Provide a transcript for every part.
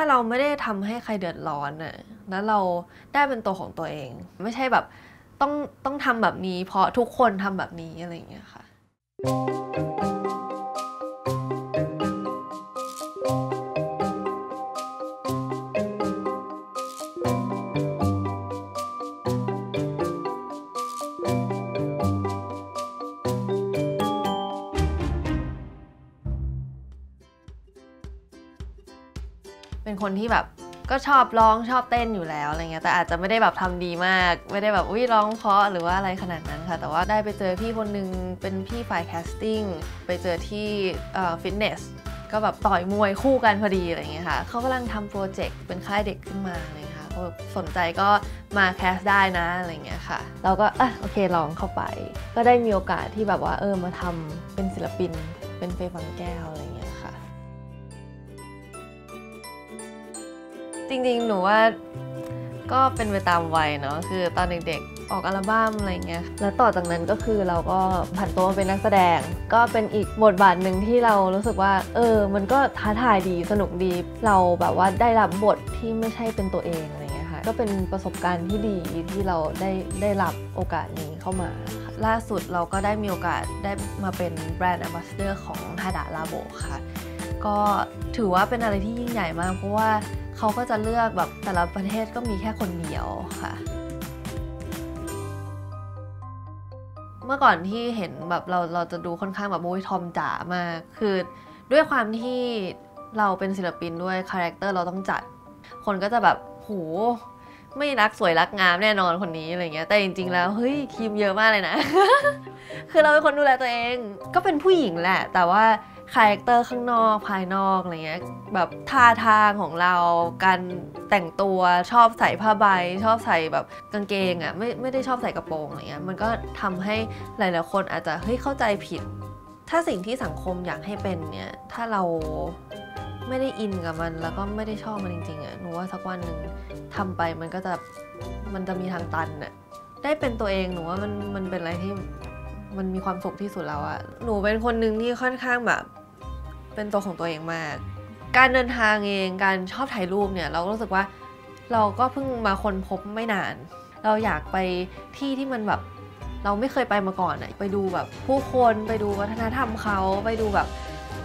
าเราไม่ได้ทำให้ใครเดือดร้อนน่ะแล้วเราได้เป็นตัวของตัวเองไม่ใช่แบบต้องทำแบบนี้เพราะทุกคนทำแบบนี้อะไรอย่างเงี้ยค่ะเป็นคนที่แบบก็ชอบร้องชอบเต้นอยู่แล้วอะไรเงี้ยแต่อาจจะไม่ได้แบบทำดีมากไม่ได้แบบอุ้ยร้องเพราะหรือว่าอะไรขนาดนั้นค่ะแต่ว่าได้ไปเจอพี่คนนึงเป็นพี่ฝ่ายแคสติ้งไปเจอที่ฟิตเนสก็แบบต่อยมวยคู่กันพอดีอะไรเงี้ยค่ะเขากำลังทำโปรเจกต์เป็นค่ายเด็กขึ้นมาเลยค่ะเขาสนใจก็มาแคสได้นะอะไรเงี้ยค่ะเราก็โอเคลองเข้าไปก็ได้มีโอกาสที่แบบว่ามาทำเป็นศิลปินเป็นเฟย์ฟังแก้วอะไรเงี้ยค่ะจริงๆหนูว่าก็เป็นไปตามวัยเนาะคือตอนเด็กๆออกอัลบั้มอะไรเงี้ยแล้วต่อจากนั้นก็คือเราก็ผันตัวมาเป็นนักแสดงก็เป็นอีกบทบาทหนึ่งที่เรารู้สึกว่ามันก็ท้าทายดีสนุกดีเราแบบว่าได้รับบทที่ไม่ใช่เป็นตัวเองอะไรเงี้ยค่ะก็เป็นประสบการณ์ที่ดีที่เราได้รับโอกาสนี้เข้ามาล่าสุดเราก็ได้มีโอกาสได้มาเป็นแบรนด์แอมบาสเดอร์ของฮาดะลาโบค่ะก็ถือว่าเป็นอะไรที่ยิ่งใหญ่มากเพราะว่าเขาก็จะเลือกแบบแต่ละประเทศก็มีแค่คนเดียวค่ะเมื่อก่อนที่เห็นแบบเราจะดูค่อนข้างแบบโอ้ยทอมจ๋ามากคือด้วยความที่เราเป็นศิลปินด้วยคาแรคเตอร์เราต้องจัดคนก็จะแบบโหไม่รักสวยรักงามแน่นอนคนนี้อะไรเงี้ยแต่จริงๆแล้วเฮ้ยครีมเยอะมากเลยนะ คือเราเป็นคนดูแลตัวเองก็เป็นผู้หญิงแหละแต่ว่าคาแรคเตอร์ข้างนอกภายนอกอะไรเงี้ยแบบท่าทางของเราการแต่งตัวชอบใส่ผ้าใบชอบใส่แบบกางเกงอ่ะไม่ได้ชอบใส่กระโปรงอะไรเงี้ยมันก็ทำให้หลายๆคนอาจจะเฮ้ยเข้าใจผิดถ้าสิ่งที่สังคมอยากให้เป็นเนี่ยถ้าเราไม่ได้อินกับมันแล้วก็ไม่ได้ชอบมันจริงๆอ่ะหนูว่าสักวันหนึ่งทำไปมันจะมีทางตันอ่ะได้เป็นตัวเองหนูว่ามันเป็นอะไรที่มันมีความสุขที่สุดแล้วอ่ะหนูเป็นคนหนึ่งที่ค่อนข้างแบบเป็นตัวของตัวเองมากการเดินทางเองการชอบถ่ายรูปเนี่ยเราก็รู้สึกว่าเราก็เพิ่งมาค้นพบไม่นานเราอยากไปที่ที่มันแบบเราไม่เคยไปมาก่อนอะไปดูแบบผู้คนไปดูวัฒนธรรมเขาไปดูแบบ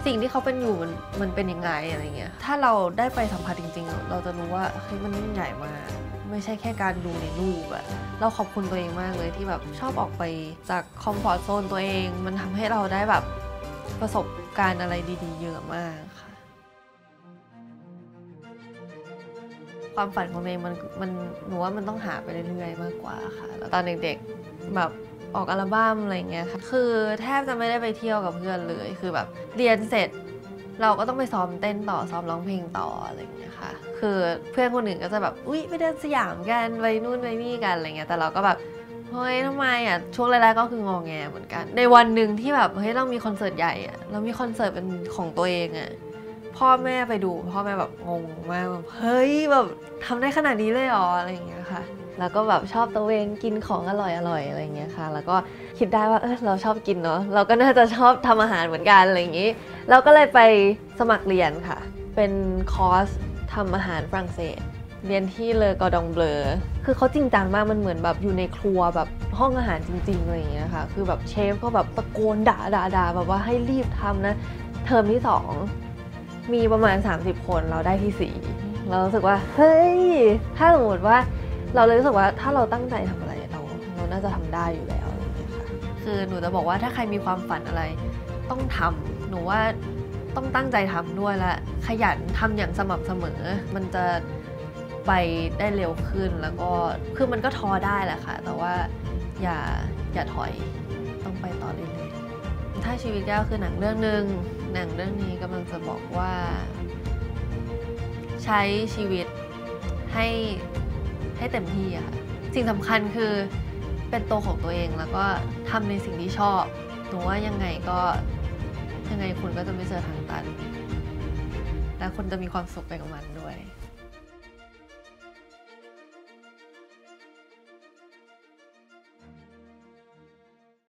สิ่งที่เขาเป็นอยู่มันเป็นยังไงอะไรเงี้ยถ้าเราได้ไปสัมผัสจริงๆเราจะรู้ว่าเฮ้ยมันยิ่งใหญ่มากไม่ใช่แค่การดูในรูปอะเราขอบคุณตัวเองมากเลยที่แบบชอบออกไปจากคอมฟอร์ตโซนตัวเองมันทำให้เราได้แบบประสบการณ์อะไรดีๆเยอะมากค่ะความฝันของเมย์มันหนูว่ามันต้องหาไปเรื่อยๆมากกว่าค่ะแล้วตอนเด็กๆแบบออกอัลบั้มอะไรเงี้ยค่ะคือแทบจะไม่ได้ไปเที่ยวกับเพื่อนเลยคือแบบเรียนเสร็จเราก็ต้องไปซ้อมเต้นต่อซ้อมร้องเพลงต่ออะไรเงี้ยค่ะคือเพื่อนคนหนึ่งก็จะแบบอุ๊ยไปเดินสยามกันไปนู่นไปนี่กันอะไรเงี้ยแต่เราก็แบบเฮ้ยทำไมอ่ะช่วงแรกๆก็คืองอแงเหมือนกันในวันหนึ่งที่แบบเฮ้ยเรามีคอนเสิร์ตใหญ่อ่ะเรามีคอนเสิร์ตเป็นของตัวเองอ่ะพ่อแม่ไปดูพ่อแม่แบบงงมากแบบเฮ้ยแบบทำได้ขนาดนี้เลยอ๋ออะไรอย่างเงี้ยค่ะแล้วก็แบบชอบตะเวนกินของอร่อยๆอะไรอย่างเงี้ยค่ะแล้วก็คิดได้ว่าเราชอบกินเนาะเราก็น่าจะชอบทำอาหารเหมือนกันอะไรอย่างงี้เราก็เลยไปสมัครเรียนค่ะเป็นคอร์สทำอาหารฝรั่งเศสเรียนที่เลอกอดองเบลอคือเขาจริงจังมากมันเหมือนแบบอยู่ในครัวแบบห้องอาหารจริงๆอะไรอย่างเงี้ยค่ะคือแบบเชฟก็แบบตะโกนด่าแบบว่าให้รีบทำนะเทอมที่2มีประมาณ30คนเราได้ที่4เรารู้สึกว่าเฮ้ยถ้าสมมติว่าเราเลยรู้สึกว่าถ้าเราตั้งใจทำอะไรเราน่าจะทำได้อยู่แล้วอะไรอย่างเงี้ยค่ะคือหนูจะบอกว่าถ้าใครมีความฝันอะไรต้องทำหนูว่าต้องตั้งใจทำด้วยและขยันทำอย่างสม่ำเสมอมันจะไปได้เร็วขึ้นแล้วก็คือมันก็ท้อได้แหละค่ะแต่ว่าอย่าถอยต้องไปต่อเรื่อยๆถ้าชีวิตแก้วคือหนังเรื่องหนึ่งหนังเรื่องนี้กำลังจะบอกว่าใช้ชีวิตให้เต็มที่อะค่ะสิ่งสำคัญคือเป็นตัวของตัวเองแล้วก็ทำในสิ่งที่ชอบหนูว่ายังไงคุณก็จะไม่เจอทางตันและคุณจะมีความสุขไปกับมันด้วย